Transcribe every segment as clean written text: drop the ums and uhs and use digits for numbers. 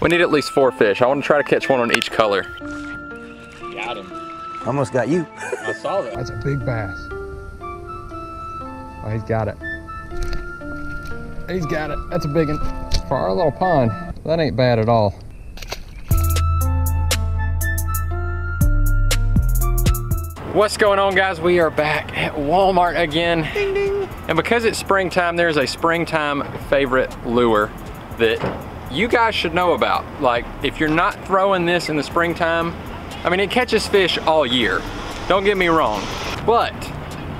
We need at least 4 fish. I want to try to catch one on each color. Got him. Almost got you. I saw that. That's a big bass. Oh, he's got it. He's got it. That's a big one. For our little pond, that ain't bad at all. What's going on, guys? We are back at Walmart again. Ding, ding. And because it's springtime, there's a springtime favorite lure that you guys should know about. Like, if you're not throwing this in the springtime, I mean, it catches fish all year. Don't get me wrong. But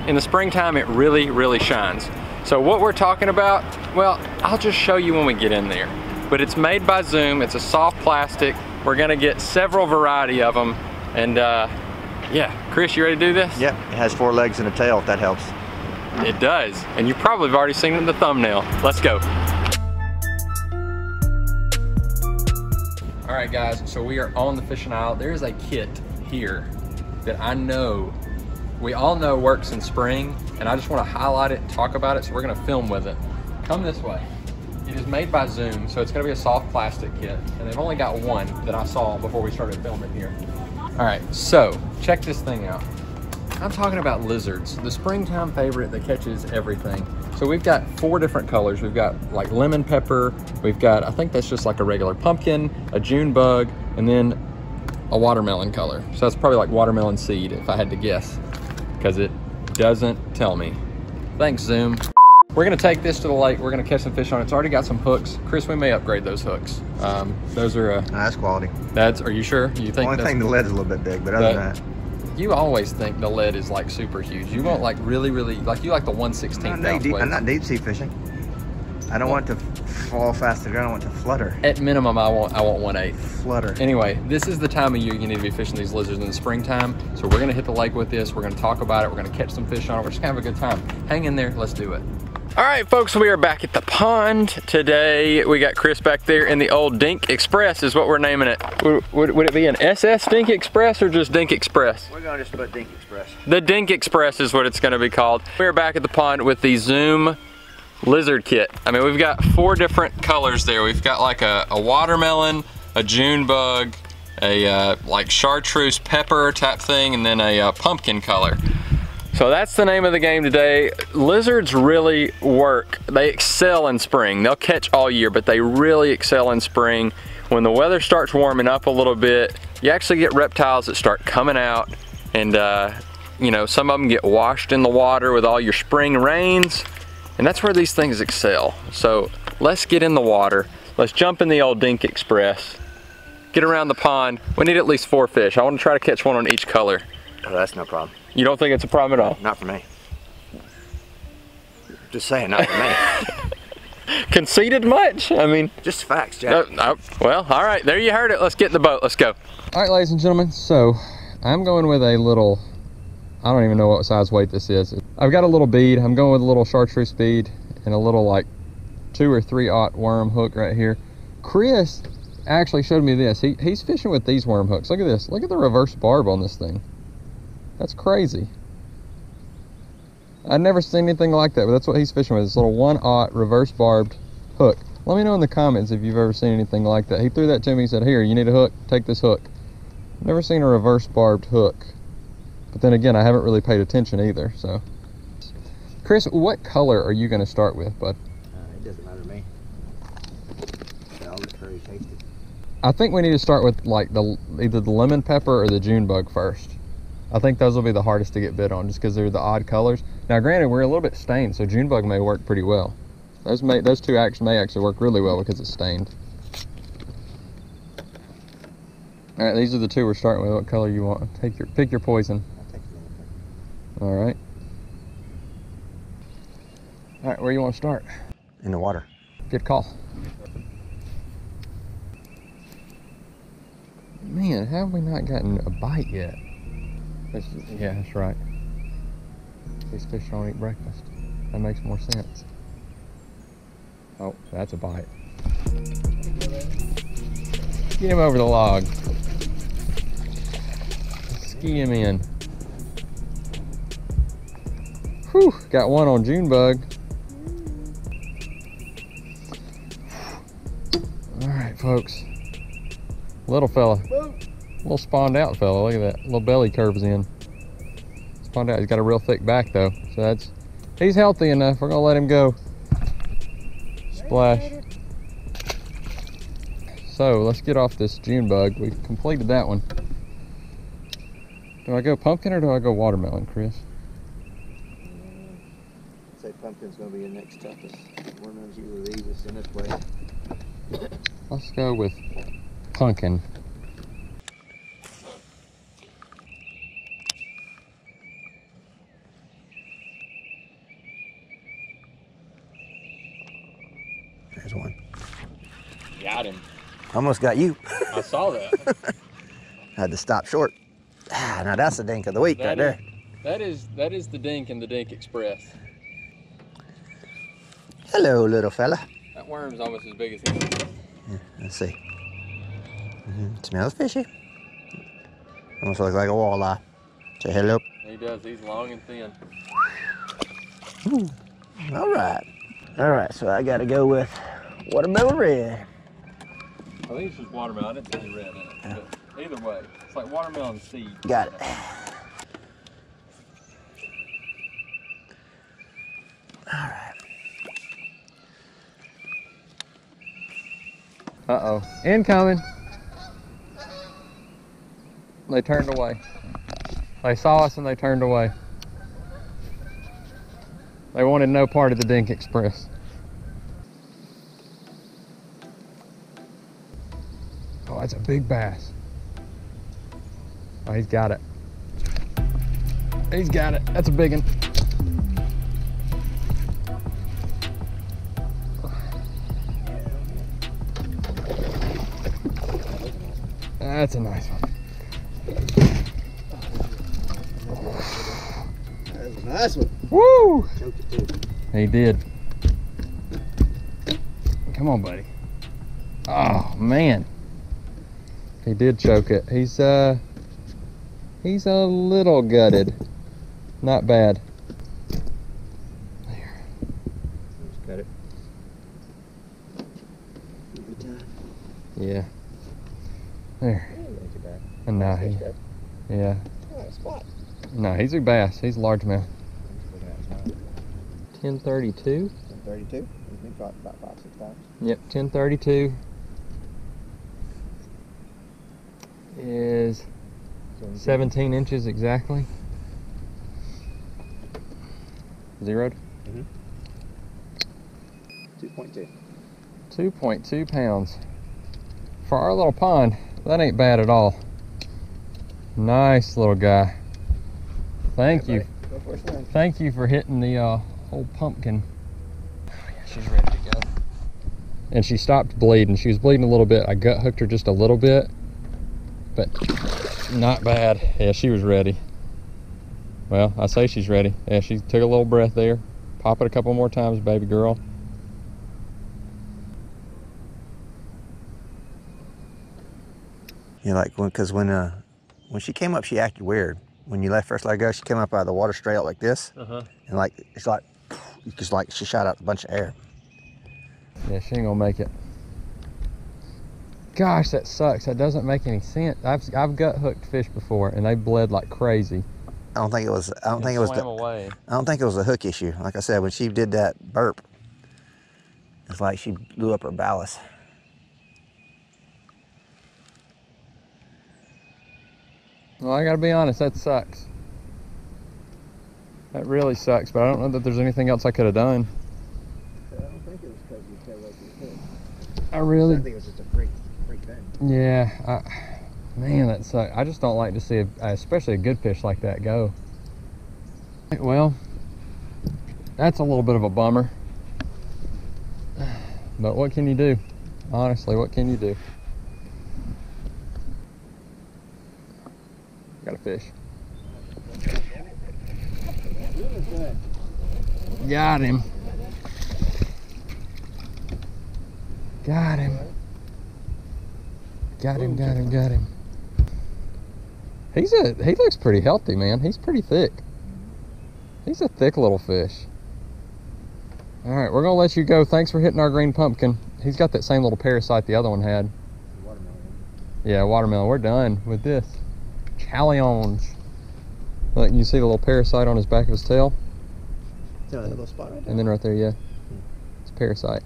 in the springtime, it really, really shines. So what we're talking about, well, I'll just show you when we get in there. But it's made by Zoom, it's a soft plastic. We're gonna get several variety of them. And yeah, Chris, you ready to do this? Yep, it has 4 legs and a tail, if that helps. It does, and you probably have already seen it in the thumbnail. Let's go. All right, guys, so we are on the fishing aisle. There is a kit here that I know we all know works in spring, and I just want to highlight it and talk about it, so we're going to film with it. Come this way. It is made by Zoom, so it's going to be a soft plastic kit, and they've only got one that I saw before we started filming here. All right, so check this thing out. I'm talking about lizards, the springtime favorite that catches everything. So we've got 4 different colors. We've got like lemon pepper, we've got, I think that's just like a regular pumpkin, a June bug, and then a watermelon color. So that's probably like watermelon seed if I had to guess, because it doesn't tell me. Thanks, Zoom. We're gonna take this to the lake. We're gonna catch some fish on it. It's already got some hooks. Chris, we may upgrade those hooks. Those are no, that's quality. That's, are you sure? You think? Only thing, the lead's a little bit big, but other than that. You always think the lead is like super huge. You want like really, really, like you like the 1/16 ounce weight. I'm not deep sea fishing. I don't want it to fall fast to the ground. I want it to flutter. At minimum, I want 1/8. Flutter. Anyway, this is the time of year you need to be fishing these lizards in the springtime. So we're gonna hit the lake with this. We're gonna talk about it. We're gonna catch some fish on it. We're just gonna have a good time. Hang in there, let's do it. All right, folks, we are back at the pond today. We got Chris back there in the old Dink Express is what we're naming it. Would it be an SS Dink Express or just Dink Express? We're gonna just put Dink Express. The Dink Express is what it's gonna be called. We're back at the pond with the Zoom lizard kit. I mean, we've got 4 different colors there. We've got like a watermelon, a June bug, a like chartreuse pepper type thing, and then a pumpkin color. So that's the name of the game today. Lizards really work. They excel in spring. They'll catch all year, but they really excel in spring. When the weather starts warming up a little bit, you actually get reptiles that start coming out, and you know, some of them get washed in the water with all your spring rains, and that's where these things excel. So let's get in the water. Let's jump in the old Dink Express. Get around the pond. We need at least 4 fish. I want to try to catch one on each color. Oh, that's no problem. You don't think it's a problem at all? Not for me. Just saying, not for me. Conceited much? I mean... Just facts, Jack. Well, all right, there you heard it. Let's get in the boat, let's go. All right, ladies and gentlemen, so I'm going with a little, I don't even know what size weight this is. I've got a little bead. I'm going with a little chartreuse bead and a little like 2 or 3/0 worm hook right here. Chris actually showed me this. He's fishing with these worm hooks. Look at this. Look at the reverse barb on this thing. That's crazy. I've never seen anything like that, but that's what he's fishing with, this little 1/0 reverse barbed hook. Let me know in the comments if you've ever seen anything like that. He threw that to me, he said, here, you need a hook, take this hook. I've never seen a reverse barbed hook. But then again, I haven't really paid attention either, so. Chris, what color are you gonna start with, bud? It doesn't matter to me. I'll look very tasty. I think we need to start with like either the lemon pepper or the June bug first. I think those will be the hardest to get bit on just because they're the odd colors. Now granted, we're a little bit stained, so June bug may work pretty well. Those 2 acts may actually work really well because it's stained. All right, these are the 2 we're starting with. What color you want? Pick your poison. I'll take the lemon pepper. All right. All right, where you want to start? In the water. Good call. Man, how have we not gotten a bite yet? Yeah, that's right. These fish don't eat breakfast. That makes more sense. Oh, that's a bite. Get him over the log. Ski him in. Whew, got one on June bug. All right, folks. Little fella. Little spawned out fella. Look at that. Little belly curves in. Spawned out. He's got a real thick back though. So that's, he's healthy enough. We're going to let him go. Splash. So let's get off this June bug. We've completed that one. Do I go pumpkin or do I go watermelon, Chris? I'd say pumpkin's going to be your next toughest. One of you will leave us in this way. Let's go with pumpkin. There's one. Got him. Almost got you. I saw that. I had to stop short. Ah, now that's the dink of the week right there. That is the dink in the Dink Express. Hello, little fella. That worm's almost as big as him. Yeah, let's see. It smells fishy. Almost looks like a walleye. Say hello. He does. He's long and thin. Ooh. All right. All right. So I got to go with watermelon red. I think it's just watermelon. I didn't see any red in it. Oh. But either way, it's like watermelon seed. Got it. All right. Uh-oh. Incoming. They turned away. They saw us and they turned away. They wanted no part of the Dink Express. Oh, that's a big bass. Oh, he's got it. He's got it. That's a big one. That's a nice one. That was a nice one. Woo! Choked it too. He did. Come on, buddy. Oh man. He did choke it. He's a little gutted. Not bad. There. Just cut it. Good time. Yeah. There. And now he, yeah. No, he's a bass. He's largemouth. 1032. 1032. He's been caught about 5 or 6 times. Yep. 1032 is 17 inches exactly. Zeroed. 2.2. 2.2 pounds for our little pond. That ain't bad at all. Nice little guy. Thank you. Thank you for hitting the old pumpkin. Oh, yeah, she's ready to go. And she stopped bleeding. She was bleeding a little bit. I gut hooked her just a little bit, but not bad. Yeah, she was ready. Well, I say she's ready. Yeah, she took a little breath there. Pop it a couple more times, baby girl. You know, like when she came up, she acted weird. When you first let her go, she came up out of the water straight out like this, and like it's like, just like she shot out a bunch of air. Yeah, she ain't gonna make it. Gosh, that sucks. That doesn't make any sense. I've gut hooked fish before, and they bled like crazy. I don't think it was. I don't think it was. I don't think it was a hook issue. Like I said, when she did that burp, it's like she blew up her ballast. Well, I gotta be honest, that sucks. That really sucks, but I don't know that there's anything else I could have done. I don't think it was because you fell off your head. I think it was just a freak thing. Yeah, man, that sucks. I just don't like to see, especially a good fish like that go. Well, that's a little bit of a bummer. But what can you do? Honestly, what can you do? Got a fish. Got him. Got him. Got him, got him, got him. He looks pretty healthy, man. He's pretty thick. He's a thick little fish. All right, we're gonna let you go. Thanks for hitting our green pumpkin. He's got that same little parasite the other one had. Yeah, watermelon. We're done with this. Challions. Look, you see the little parasite on his back of his tail? No, that little spot right there. And then right there, yeah. It's a parasite.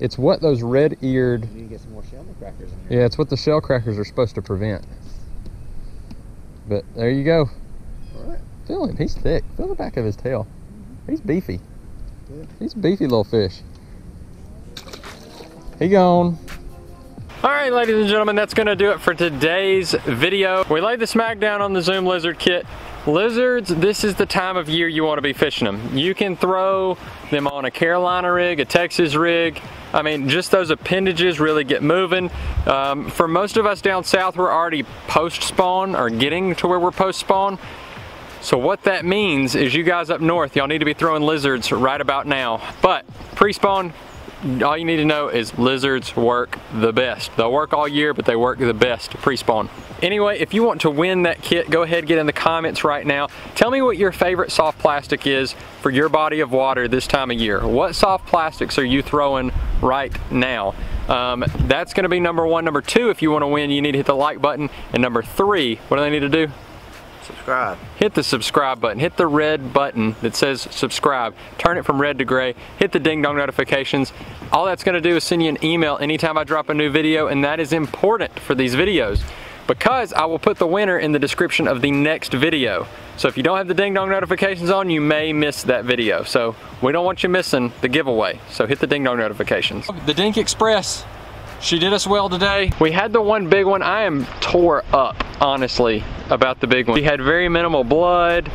It's what those red-eared... You need to get some more shell crackers in here. Yeah, it's what the shell crackers are supposed to prevent. But there you go. All right. Feel him. He's thick. Feel the back of his tail. He's beefy. Good. He's a beefy little fish. He gone. All right, ladies and gentlemen, that's gonna do it for today's video. We laid the smack down on the Zoom Lizard kit. Lizards, this is the time of year you wanna be fishing them. You can throw them on a Carolina rig, a Texas rig. I mean, just those appendages really get moving. For most of us down south, we're already post-spawn or getting to where we're post-spawn. So what that means is you guys up north, y'all need to be throwing lizards right about now. But pre-spawn, all you need to know is lizards work the best. They'll work all year, but they work the best pre-spawn. Anyway, if you want to win that kit, go ahead and get in the comments right now. Tell me what your favorite soft plastic is for your body of water this time of year. What soft plastics are you throwing right now? That's gonna be number one. Number two, if you wanna win, you need to hit the like button. And number three, what do they need to do? Subscribe. Hit the subscribe button. Hit the red button that says subscribe. Turn it from red to gray. Hit the ding dong notifications. All that's going to do is send you an email anytime I drop a new video, and that is important for these videos because I will put the winner in the description of the next video. So if you don't have the ding dong notifications on, you may miss that video. So we don't want you missing the giveaway. So hit the ding dong notifications. The Dink Express, she did us well today. We had the one big one. I am tore up, honestly, about the big one. She had very minimal blood,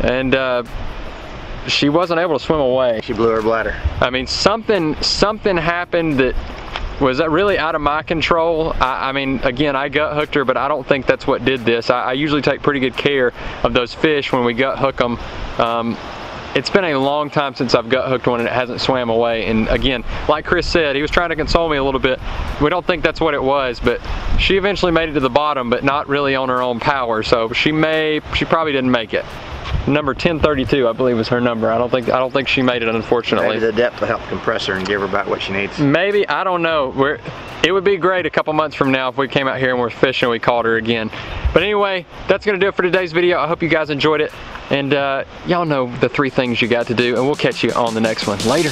and she wasn't able to swim away. She blew her bladder. I mean, something happened that was really out of my control. I mean, again, I gut hooked her, but I don't think that's what did this. I usually take pretty good care of those fish when we gut hook them. It's been a long time since I've gut hooked one and it hasn't swam away. And again, like Chris said, he was trying to console me a little bit. We don't think that's what it was, but she eventually made it to the bottom, but not really on her own power. So she probably didn't make it. Number 1032, I believe, was her number. I don't think she made it, unfortunately. Maybe the depth will help compress her and give her about what she needs. Maybe, I don't know. It would be great a couple months from now if we came out here and we're fishing and we caught her again. But anyway, that's gonna do it for today's video. I hope you guys enjoyed it. And y'all know the three things you got to do, and we'll catch you on the next one. Later.